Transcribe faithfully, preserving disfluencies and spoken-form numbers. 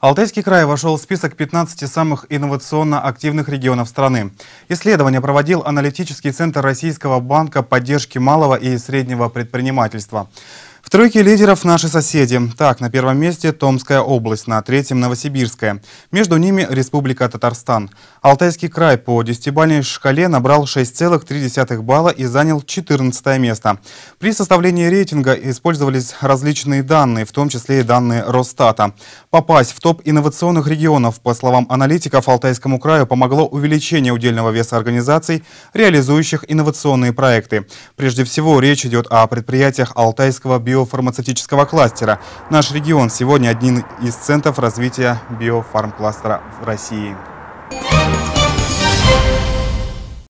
Алтайский край вошел в список пятнадцати самых инновационно активных регионов страны. Исследование проводил аналитический центр Российского банка поддержки малого и среднего предпринимательства. В тройке лидеров наши соседи. Так, на первом месте Томская область, на третьем Новосибирская. Между ними Республика Татарстан. Алтайский край по десятибалльной шкале набрал шесть целых три десятых балла и занял четырнадцатое место. При составлении рейтинга использовались различные данные, в том числе и данные Росстата. Попасть в топ инновационных регионов, по словам аналитиков, Алтайскому краю помогло увеличение удельного веса организаций, реализующих инновационные проекты. Прежде всего, речь идет о предприятиях Алтайского био. фармацевтического кластера. Наш регион сегодня один из центров развития биофармкластера в России.